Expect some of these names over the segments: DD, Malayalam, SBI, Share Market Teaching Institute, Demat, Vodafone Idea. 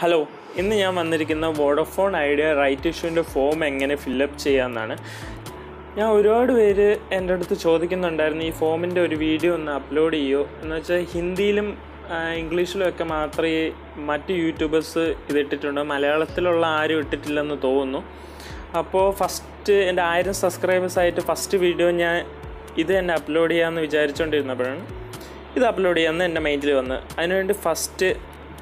Hello, in the Vodafone Idea right issue in the form and fill up Cheyanana. Now, we wrote very entered the Chodikin under the form into a video and upload you. Hindi English Lakamatri Mati YouTubers edititunda Malayalathil Ari Titilan Tono. Apo first and iron subscriber site first video and upload and Vijarchon in the burn. This upload and the major on the and first.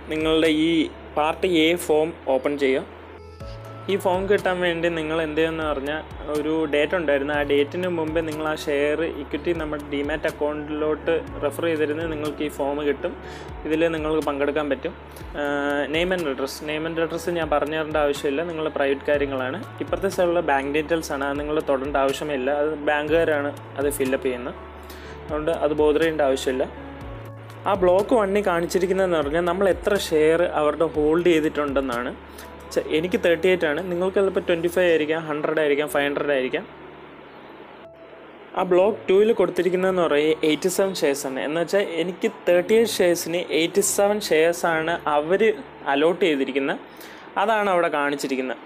You Part A form open cheya. This form kettan vendi ningal endu ennu arnja oru date undirunna aa date nu munbe ningal aa share equity nammade demat account lotte refer cheyidirunna ningalku ee form kittum idile ningalku pankadukkan pattum name and address njan parnja irunda avashyamilla ningal private karyangalana iprathe side ulla bank details aanu ningal thodanda avashyamilla adu bankarana adu fill up cheyyunna adonde adu bothirayinda avashyamilla ആ block വണ്ണി കാണിച്ചിരിക്കുന്നതെന്ന് പറഞ്ഞാൽ നമ്മൾ എത്ര share അവരുടെ hold ചെയ്തിട്ടുണ്ടെന്നാണ്. എനിക്ക് 38 ആണ്, നിങ്ങൾക്ക് ചിലപ്പോൾ 25 ആയിരിക്കാം, 100 ആയിരിക്കാം, 500 ആയിരിക്കാം. ആ ബ്ലോക്ക് 2 ൽ കൊടുത്തിരിക്കുന്നതെന്ന് പറഞ്ഞാൽ 87 ഷെയർസ് ആണ്. എന്ന് വെച്ചാൽ എനിക്ക് 38 ഷെയർസിന് 87 ഷെയർസ് ആണ് അവർ അലോട്ട് ചെയ്തിരിക്കുന്നത്. അതാണ് അവിടെ കാണിച്ചിരിക്കുന്നത്.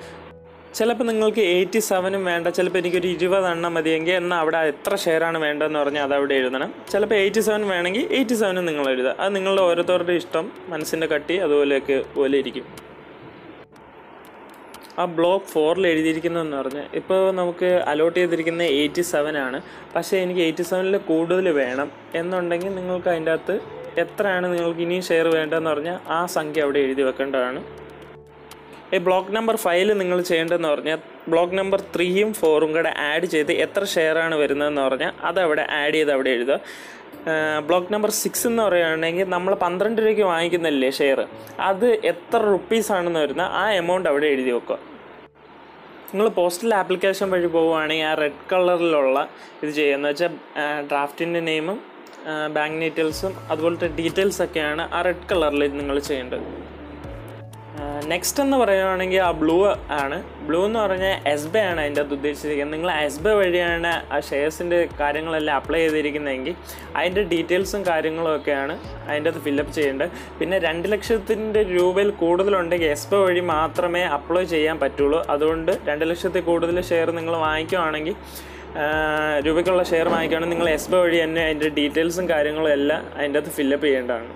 ചിലപ്പോൾ നിങ്ങൾക്ക് 87 വേണ്ട, ചിലപ്പോൾ എനിക്കൊരു 20 എണ്ണം മതിയെങ്കിൽ എന്നാൽ അവിടെ എത്ര ഷെയറാണ് വേണ്ടതെന്ന് പറഞ്ഞാൽ അതവിടെ എഴുതണം. ചിലപ്പോൾ 87 വേണമെങ്കിൽ 87 നിങ്ങൾ എഴുതുക. അത് നിങ്ങളുടെ ഓരോരുത്തരുടെ ഇഷ്ടം, മനസ്സിൻ്റെ കട്ടി അതുപോലെയൊക്കെ പോലെ ഇരിക്കും. ആ ബ്ലോക്ക് 4 എഴുതിയിരിക്കുന്നതെന്ന് പറഞ്ഞാൽ ഇപ്പോൾ നമുക്ക് അലോട്ട് ചെയ്തിരിക്കുന്നത് 87 ആണ്. പക്ഷേ എനിക്ക് 87ൽ കൂടുതൽ വേണം എന്നുണ്ടെങ്കിൽ നിങ്ങൾക്ക് അതിൻ്റെ അകത്ത് എത്രയാണ് നിങ്ങൾക്ക് ഇനിയും ഷെയർ വേണ്ടതെന്ന് പറഞ്ഞാൽ ആ സംഖ്യ അവിടെ എഴുതി വെക്കേണ്ടതാണ്. ബ്ലോക്ക് നമ്പർ 5 നിങ്ങൾ ചെയ്യേണ്ടതെന്ന് പറഞ്ഞാൽ ബ്ലോക്ക് നമ്പർ 3 ഉം 4 ഉം കൂടെ ആഡ് ചെയ്ത് എത്ര ഷെയറാണ് വരുന്നതെന്ന് പറഞ്ഞാൽ അതവിടെ ആഡ് ചെയ്ത് അവിടെ എഴുതുക. ബ്ലോക്ക് നമ്പർ 6 എന്ന് പറയുകയാണെങ്കിൽ നമ്മൾ 12 രൂപയ്ക്ക് വാങ്ങിക്കുന്നില്ലേ ഷെയർ, അത് എത്ര റുപ്പീസാണെന്ന് വരുന്ന ആ എമൗണ്ട് അവിടെ എഴുതി വെക്കുക. നിങ്ങൾ പോസ്റ്റൽ ആപ്ലിക്കേഷൻ വഴി പോവുകയാണെങ്കിൽ ആ റെഡ് കളറിലുള്ള ഇത് ചെയ്യുന്നത് വെച്ചാൽ ഡ്രാഫ്റ്റിൻ്റെ നെയിമും ബാങ്ക് ഡീറ്റെയിൽസും അതുപോലത്തെ ഡീറ്റെയിൽസൊക്കെയാണ് ആ റെഡ് കളറിൽ നിങ്ങൾ ചെയ്യേണ്ടത്. നെക്സ്റ്റ് എന്ന് പറയുകയാണെങ്കിൽ ആ ബ്ലൂ എന്ന് പറഞ്ഞാൽ SBI ആണ് അതിൻ്റെ അത് ഉദ്ദേശിച്ചിരിക്കുന്നത്. നിങ്ങൾ SBI വഴിയാണ് ആ ഷെയർസിൻ്റെ കാര്യങ്ങളെല്ലാം അപ്ലൈ ചെയ്തിരിക്കുന്നതെങ്കിൽ അതിൻ്റെ ഡീറ്റെയിൽസും കാര്യങ്ങളുമൊക്കെയാണ് അതിൻ്റെ അത് ഫില്ലപ്പ് ചെയ്യേണ്ടത്. പിന്നെ 2 ലക്ഷത്തിൻ്റെ രൂപയിൽ കൂടുതലുണ്ടെങ്കിൽ SBI വഴി മാത്രമേ അപ്ലൈ ചെയ്യാൻ പറ്റുള്ളൂ. അതുകൊണ്ട് 2 ലക്ഷത്തിൽ കൂടുതൽ ഷെയർ നിങ്ങൾ വാങ്ങിക്കുകയാണെങ്കിൽ രൂപയ്ക്കുള്ള ഷെയർ വാങ്ങിക്കുകയാണെങ്കിൽ നിങ്ങൾ SBI വഴി തന്നെ അതിൻ്റെ ഡീറ്റെയിൽസും കാര്യങ്ങളും എല്ലാം അതിൻ്റെ അത് ഫില്ലപ്പ് ചെയ്യേണ്ടതാണ്.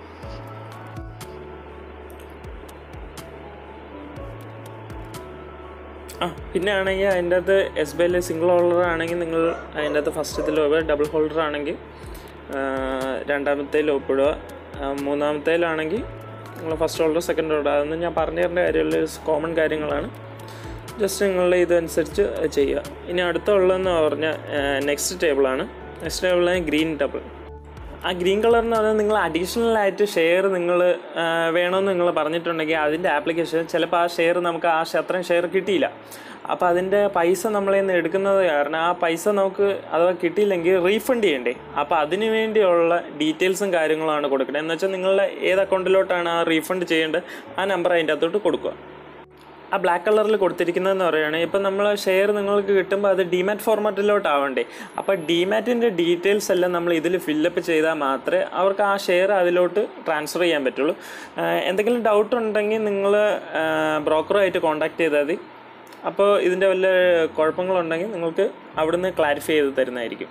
പിന്നെ ആണെങ്കിൽ അതിൻ്റെ അകത്ത് SBIയിൽ സിംഗിൾ ഹോൾഡർ ആണെങ്കിൽ നിങ്ങൾ അതിൻ്റെ അകത്ത് ഫസ്റ്റത്തിൽ ഒപ്പിടുക, ഡബിൾ ഹോൾഡർ ആണെങ്കിൽ രണ്ടാമത്തേൽ ഒപ്പിടുക, മൂന്നാമത്തേലാണെങ്കിൽ നിങ്ങൾ ഫസ്റ്റ് ഹോൾഡർ സെക്കൻഡ് ഹോൾഡർ. അതൊന്നും ഞാൻ പറഞ്ഞു തരേണ്ട കാര്യമുള്ള കോമൺ കാര്യങ്ങളാണ്, ജസ്റ്റ് നിങ്ങളുടെ ഇതനുസരിച്ച് ചെയ്യുക. ഇനി അടുത്തുള്ളതെന്ന് പറഞ്ഞാൽ നെക്സ്റ്റ് ടേബിളാണ്. നെക്സ്റ്റ് ടേബിളാണ് ഗ്രീൻ ടേബിൾ. ആ ഗ്രീൻ കളർ എന്ന് പറഞ്ഞാൽ നിങ്ങൾ അഡീഷണലായിട്ട് ഷെയർ നിങ്ങൾ വേണമെന്ന് നിങ്ങൾ പറഞ്ഞിട്ടുണ്ടെങ്കിൽ അതിൻ്റെ ആപ്ലിക്കേഷൻ ചിലപ്പോൾ ആ ഷെയർ നമുക്ക് അത്രയും ഷെയർ കിട്ടിയില്ല. അപ്പോൾ അതിൻ്റെ പൈസ നമ്മളെ നിന്ന് എടുക്കുന്നത് കാരണം ആ പൈസ നമുക്ക് അഥവാ കിട്ടിയില്ലെങ്കിൽ റീഫണ്ട് ചെയ്യണ്ടേ. അപ്പോൾ അതിന് വേണ്ടിയുള്ള ഡീറ്റെയിൽസും കാര്യങ്ങളുമാണ് കൊടുക്കേണ്ടത്. എന്ന് വെച്ചാൽ നിങ്ങളുടെ ഏത് അക്കൗണ്ടിലോട്ടാണ് ആ റീഫണ്ട് ചെയ്യേണ്ടത് ആ നമ്പർ അതിൻ്റെ അകത്തോട്ട് കൊടുക്കുക. ആ ബ്ലാക്ക് കളറിൽ കൊടുത്തിരിക്കുന്നതെന്ന് പറയുകയാണെങ്കിൽ ഇപ്പോൾ നമ്മൾ ഷെയർ നിങ്ങൾക്ക് കിട്ടുമ്പോൾ അത് ഡിമാറ്റ് ഫോർമാറ്റിലോട്ടാവണ്ടേ. അപ്പോൾ ഡിമാറ്റിൻ്റെ ഡീറ്റെയിൽസ് എല്ലാം നമ്മൾ ഇതിൽ ഫില്ലപ്പ് ചെയ്താൽ മാത്രമേ അവർക്ക് ആ ഷെയർ അതിലോട്ട് ട്രാൻസ്ഫർ ചെയ്യാൻ പറ്റുള്ളൂ. എന്തെങ്കിലും ഡൗട്ട് ഉണ്ടെങ്കിൽ നിങ്ങൾ ബ്രോക്കറുമായിട്ട് കോൺടാക്റ്റ് ചെയ്താൽ മതി. അപ്പോൾ ഇതിൻ്റെ വല്ല കുഴപ്പങ്ങളുണ്ടെങ്കിൽ നിങ്ങൾക്ക് അവിടുന്ന് ക്ലാരിഫൈ ചെയ്ത് തരുന്നതായിരിക്കും.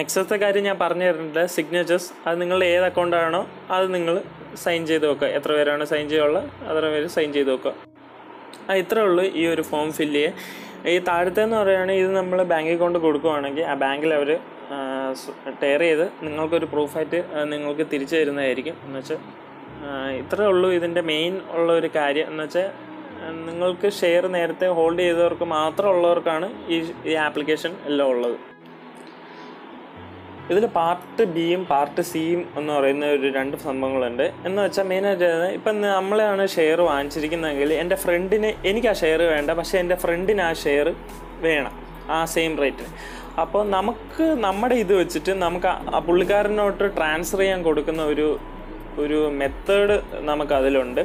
നെക്സ്റ്റത്തെ കാര്യം ഞാൻ പറഞ്ഞു തരുന്നുണ്ട് സിഗ്നേച്ചേഴ്സ്. അത് നിങ്ങളുടെ ഏത് അക്കൗണ്ടാണോ അത് നിങ്ങൾ സൈൻ ചെയ്ത് വെക്കുക. എത്ര പേരാണ് സൈൻ ചെയ്യുള്ളത് അത്ര പേര് സൈൻ ചെയ്ത് വെക്കുക. ഇത്രേ ഉള്ളൂ ഈ ഒരു ഫോം ഫില്ല് ചെയ്യുക. ഈ താഴത്തേന്ന് പറയുകയാണെങ്കിൽ ഇത് നമ്മൾ ബാങ്കിൽ കൊണ്ട് കൊടുക്കുകയാണെങ്കിൽ ആ ബാങ്കിൽ അവർ ടെയർ ചെയ്ത് നിങ്ങൾക്കൊരു പ്രൂഫായിട്ട് നിങ്ങൾക്ക് തിരിച്ചു തരുന്നതായിരിക്കും. എന്ന് വെച്ചാൽ ഇത്രേ ഉള്ളൂ ഇതിൻ്റെ മെയിൻ ഉള്ള ഒരു കാര്യം. എന്ന് വെച്ചാൽ നിങ്ങൾക്ക് ഷെയർ നേരത്തെ ഹോൾഡ് ചെയ്തവർക്ക് മാത്രം ഉള്ളവർക്കാണ് ഈ ആപ്ലിക്കേഷൻ എല്ലാം ഉള്ളത്. ഇതിൽ പാർട്ട് ബിയും പാർട്ട് സിയും എന്ന് പറയുന്ന ഒരു 2 സംഭവങ്ങളുണ്ട്. എന്ന് വെച്ചാൽ മെയിനായിട്ട് ഇപ്പം നമ്മളാണ് ഷെയർ വാങ്ങിച്ചിരിക്കുന്നതെങ്കിൽ എൻ്റെ ഫ്രണ്ടിന് എനിക്ക് ആ ഷെയർ വേണ്ട, പക്ഷേ എൻ്റെ ഫ്രണ്ടിന് ആ ഷെയർ വേണം ആ സെയിം റേറ്റിന്. അപ്പോൾ നമുക്ക് നമ്മുടെ ഇത് വെച്ചിട്ട് നമുക്ക് ആ പുള്ളിക്കാരനോട്ട് ട്രാൻസ്ഫർ ചെയ്യാൻ കൊടുക്കുന്ന ഒരു മെത്തേഡ് നമുക്കതിലുണ്ട്.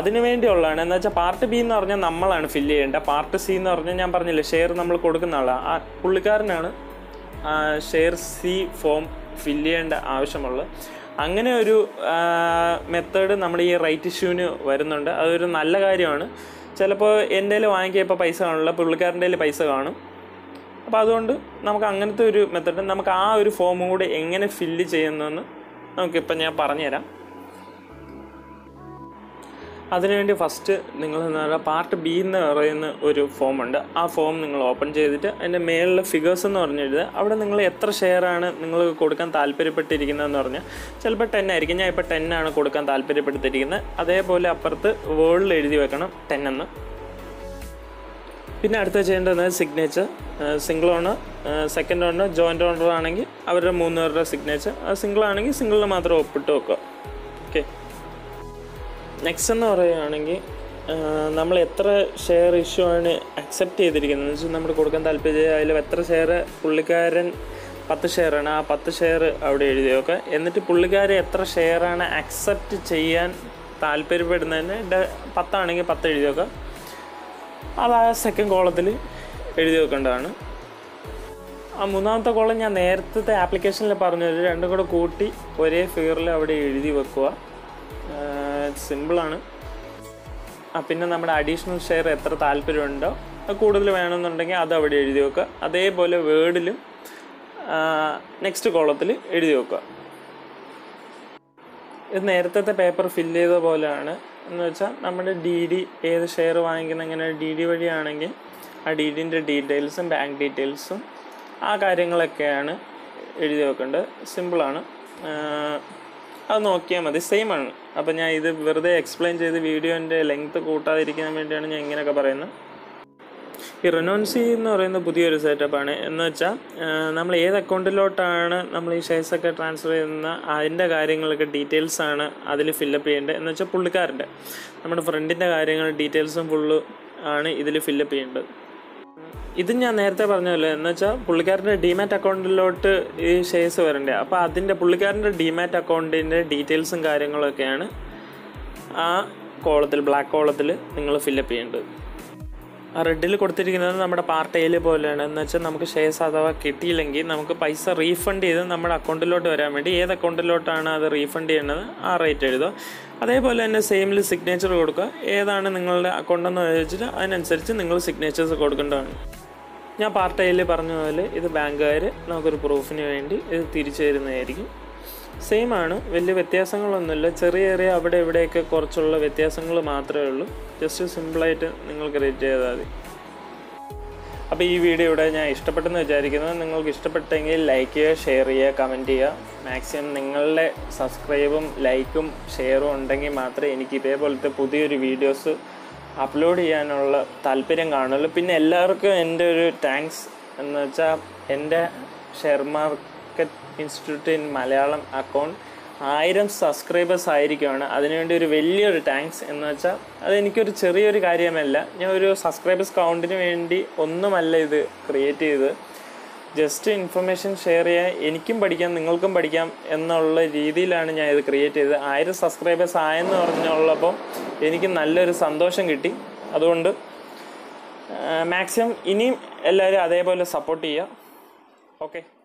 അതിനു വേണ്ടിയുള്ളതാണ്. എന്ന് വെച്ചാൽ പാർട്ട് ബി എന്ന് പറഞ്ഞാൽ നമ്മളാണ് ഫില്ല് ചെയ്യേണ്ടത്. പാർട്ട് സി എന്ന് പറഞ്ഞാൽ ഞാൻ പറഞ്ഞില്ലേ ഷെയർ നമ്മൾ കൊടുക്കുന്ന ആളാണ്, ആ പുള്ളിക്കാരനാണ് ഷെയർ സി ഫോം ഫില്ല് ചെയ്യേണ്ട ആവശ്യമുള്ളത്. അങ്ങനെ ഒരു മെത്തേഡ് നമ്മുടെ ഈ റൈറ്റ് ഇഷ്യൂവിന് വരുന്നുണ്ട്. അതൊരു നല്ല കാര്യമാണ്. ചിലപ്പോൾ എൻ്റെ കയ്യിൽ വാങ്ങിക്കുക ഇപ്പോൾ പൈസ കാണില്ല, പുള്ളിക്കാരൻ്റെ കയ്യിൽ പൈസ കാണും. അപ്പോൾ അതുകൊണ്ട് നമുക്ക് അങ്ങനത്തെ ഒരു മെത്തേഡ്, നമുക്ക് ആ ഒരു ഫോമും കൂടെ എങ്ങനെ ഫില്ല് ചെയ്യുന്നതെന്ന് നമുക്കിപ്പോൾ ഞാൻ പറഞ്ഞുതരാം. അതിനുവേണ്ടി ഫസ്റ്റ് നിങ്ങൾ പാർട്ട് ബി എന്ന് പറയുന്ന ഒരു ഫോമുണ്ട്. ആ ഫോം നിങ്ങൾ ഓപ്പൺ ചെയ്തിട്ട് അതിൻ്റെ മേളിലെ ഫിഗേഴ്സ് എന്ന് പറഞ്ഞെഴുതുക. അവിടെ നിങ്ങൾ എത്ര ഷെയറാണ് നിങ്ങൾ കൊടുക്കാൻ താല്പര്യപ്പെട്ടിരിക്കുന്നതെന്ന് പറഞ്ഞാൽ ചിലപ്പോൾ 10 ആയിരിക്കും. ഞാൻ ഇപ്പോൾ 10 ആണ് കൊടുക്കാൻ താല്പര്യപ്പെടുത്തിയിരിക്കുന്നത്. അതേപോലെ അപ്പുറത്ത് വേൾഡിൽ എഴുതി വെക്കണം 10 എന്ന്. പിന്നെ അടുത്ത ചെയ്യേണ്ടത് signature, single owner, second owner, joint owner ആണെങ്കിൽ അവരുടെ 3 പേരുടെ സിഗ്നേച്ചർ, സിംഗിളാണെങ്കിൽ സിംഗിളിന് മാത്രം ഒപ്പിട്ട് വെക്കുക. ഓക്കെ, നെക്സ്റ്റ് എന്ന് പറയുകയാണെങ്കിൽ നമ്മൾ എത്ര ഷെയർ ഇഷ്യൂ ആണ് അക്സെപ്റ്റ് ചെയ്തിരിക്കുന്നത് എന്ന് വെച്ചാൽ നമ്മൾ കൊടുക്കാൻ താല്പര്യം അതിലും എത്ര ഷെയർ പുള്ളിക്കാരൻ 10 ഷെയറാണ്, ആ 10 ഷെയർ അവിടെ എഴുതി വെക്കുക. എന്നിട്ട് പുള്ളിക്കാർ എത്ര ഷെയറാണ് അക്സെപ്റ്റ് ചെയ്യാൻ താല്പര്യപ്പെടുന്നതിന് 10 ആണെങ്കിൽ 10 എഴുതി വെക്കുക. അത് ആ സെക്കൻഡ് കോളത്തിൽ എഴുതി വെക്കേണ്ടതാണ്. ആ മൂന്നാമത്തെ കോളം ഞാൻ നേരത്തെ ആപ്ലിക്കേഷനിൽ പറഞ്ഞത് രണ്ടും കൂടെ കൂട്ടി ഒരേ ഫിഗറിൽ അവിടെ എഴുതി വെക്കുക. സിമ്പിളാണ്. പിന്നെ നമ്മുടെ അഡീഷണൽ ഷെയർ എത്ര താല്പര്യമുണ്ടോ അത് കൂടുതൽ വേണമെന്നുണ്ടെങ്കിൽ അത് അവിടെ എഴുതി വെക്കുക. അതേപോലെ വേർഡിലും നെക്സ്റ്റ് കോളത്തിൽ എഴുതി വെക്കുക. ഇത് നേരത്തെ പേപ്പർ ഫില്ല് ചെയ്ത പോലെയാണ്. എന്ന് വെച്ചാൽ നമ്മുടെ DD ഏത് ഷെയർ വാങ്ങിക്കുന്ന ഇങ്ങനെ DD വഴിയാണെങ്കിൽ ആ DDൻ്റെ ഡീറ്റെയിൽസും ബാങ്ക് ഡീറ്റെയിൽസും ആ കാര്യങ്ങളൊക്കെയാണ് എഴുതി വെക്കേണ്ടത്. സിമ്പിളാണ്, അത് നോക്കിയാൽ മതി. സെയിം ആണ്. അപ്പോൾ ഞാൻ ഇത് വെറുതെ എക്സ്പ്ലെയിൻ ചെയ്ത് വീഡിയോൻ്റെ ലെങ്ത്ത് കൂട്ടാതിരിക്കാൻ വേണ്ടിയാണ് ഞാൻ ഇങ്ങനെയൊക്കെ പറയുന്നത്. ഈ റിനോൻസി എന്ന് പറയുന്ന പുതിയൊരു സെറ്റപ്പാണ്. എന്ന് വെച്ചാൽ നമ്മൾ ഏത് അക്കൗണ്ടിലോട്ടാണ് നമ്മൾ ഈ ഷെയർസൊക്കെ ട്രാൻസ്ഫർ ചെയ്യുന്ന അതിൻ്റെ കാര്യങ്ങളൊക്കെ ഡീറ്റെയിൽസാണ് അതിൽ ഫില്ലപ്പ് ചെയ്യേണ്ടത്. എന്ന് വെച്ചാൽ പുള്ളിക്കാരൻ്റെ നമ്മുടെ ഫ്രണ്ടിൻ്റെ കാര്യങ്ങൾ ഡീറ്റെയിൽസും ഫുള്ള് ആണ് ഇതിൽ ഫില്ലപ്പ് ചെയ്യേണ്ടത്. ഇത് ഞാൻ നേരത്തെ പറഞ്ഞല്ലോ. എന്ന് വെച്ചാൽ പുള്ളിക്കാരൻ്റെ ഡിമാറ്റ് അക്കൗണ്ടിലോട്ട് ഈ ഷെയർസ് വരണ്ടേ, അപ്പോൾ അതിൻ്റെ പുള്ളിക്കാരൻ്റെ ഡിമാറ്റ് അക്കൗണ്ടിൻ്റെ ഡീറ്റെയിൽസും കാര്യങ്ങളൊക്കെയാണ് ആ കോളത്തിൽ, ബ്ലാക്ക് കോളത്തിൽ നിങ്ങൾ ഫില്ലപ്പ് ചെയ്യേണ്ടത്. ആ റെഡിൽ കൊടുത്തിരിക്കുന്നത് നമ്മുടെ പാർട്ട് എയിൽ പോലെയാണ്. എന്ന് വെച്ചാൽ നമുക്ക് ഷെയർസ് അഥവാ കിട്ടിയില്ലെങ്കിൽ നമുക്ക് പൈസ റീഫണ്ട് ചെയ്ത് നമ്മുടെ അക്കൗണ്ടിലോട്ട് വരാൻ വേണ്ടി ഏത് അക്കൗണ്ടിലോട്ടാണ് അത് റീഫണ്ട് ചെയ്യേണ്ടത് ആ റേറ്റ് എഴുതുക. അതേപോലെ തന്നെ സെയിമിൽ സിഗ്നേച്ചർ കൊടുക്കുക. ഏതാണ് നിങ്ങളുടെ അക്കൗണ്ടെന്ന് വെച്ചിട്ട് അതിനനുസരിച്ച് നിങ്ങൾ സിഗ്നേച്ചേഴ്സ് കൊടുക്കേണ്ടതാണ്. ഞാൻ പാർട്ട് എയിൽ പറഞ്ഞ പോലെ ഇത് ബാങ്കുകാർ നമുക്കൊരു പ്രൂഫിന് വേണ്ടി ഇത് തിരിച്ചു തരുന്നതായിരിക്കും. സെയിം ആണ്, വലിയ വ്യത്യാസങ്ങളൊന്നുമില്ല. ചെറിയ ചെറിയ അവിടെ ഇവിടെയൊക്കെ കുറച്ചുള്ള വ്യത്യാസങ്ങൾ മാത്രമേ ഉള്ളൂ. ജസ്റ്റ് സിമ്പിളായിട്ട് നിങ്ങൾ ക്രിയേറ്റ് ചെയ്താൽ മതി. അപ്പോൾ ഈ വീഡിയോ ഇവിടെ ഞാൻ ഇഷ്ടപ്പെട്ടെന്ന് വിചാരിക്കുന്നത്. നിങ്ങൾക്ക് ഇഷ്ടപ്പെട്ടെങ്കിൽ ലൈക്ക് ചെയ്യുക, ഷെയർ ചെയ്യുക, കമൻറ്റ് ചെയ്യുക. മാക്സിമം നിങ്ങളുടെ സബ്സ്ക്രൈബും ലൈക്കും ഷെയറും ഉണ്ടെങ്കിൽ മാത്രമേ എനിക്ക് ഇതേപോലത്തെ പുതിയൊരു വീഡിയോസ് അപ്ലോഡ് ചെയ്യാനുള്ള താല്പര്യം കാണുള്ളൂ. പിന്നെ എല്ലാവർക്കും എൻ്റെ ഒരു താങ്ക്സ്. എന്ന് വെച്ചാൽ എൻ്റെ share market institute in Malayalam account 1000 subscribers ആയിരിക്കുകയാണ്. അതിനുവേണ്ടി ഒരു വലിയൊരു താങ്ക്സ്. എന്ന് വെച്ചാൽ അതെനിക്കൊരു ചെറിയൊരു കാര്യമല്ല. ഞാൻ ഒരു സബ്സ്ക്രൈബേഴ്സ് കൗണ്ടിന് വേണ്ടി ഒന്നുമല്ല ഇത് ക്രിയേറ്റ് ചെയ്ത്, ജസ്റ്റ് ഇൻഫർമേഷൻ ഷെയർ ചെയ്യാൻ, എനിക്കും പഠിക്കാം നിങ്ങൾക്കും പഠിക്കാം എന്നുള്ള രീതിയിലാണ് ഞാൻ ഇത് ക്രിയേറ്റ് ചെയ്തത്. 1000 സബ്സ്ക്രൈബേഴ്സ് ആയെന്ന് പറഞ്ഞുള്ളപ്പോൾ എനിക്ക് നല്ലൊരു സന്തോഷം കിട്ടി. അതുകൊണ്ട് മാക്സിമം ഇനിയും എല്ലാവരും അതേപോലെ സപ്പോർട്ട് ചെയ്യുക. ഓക്കെ.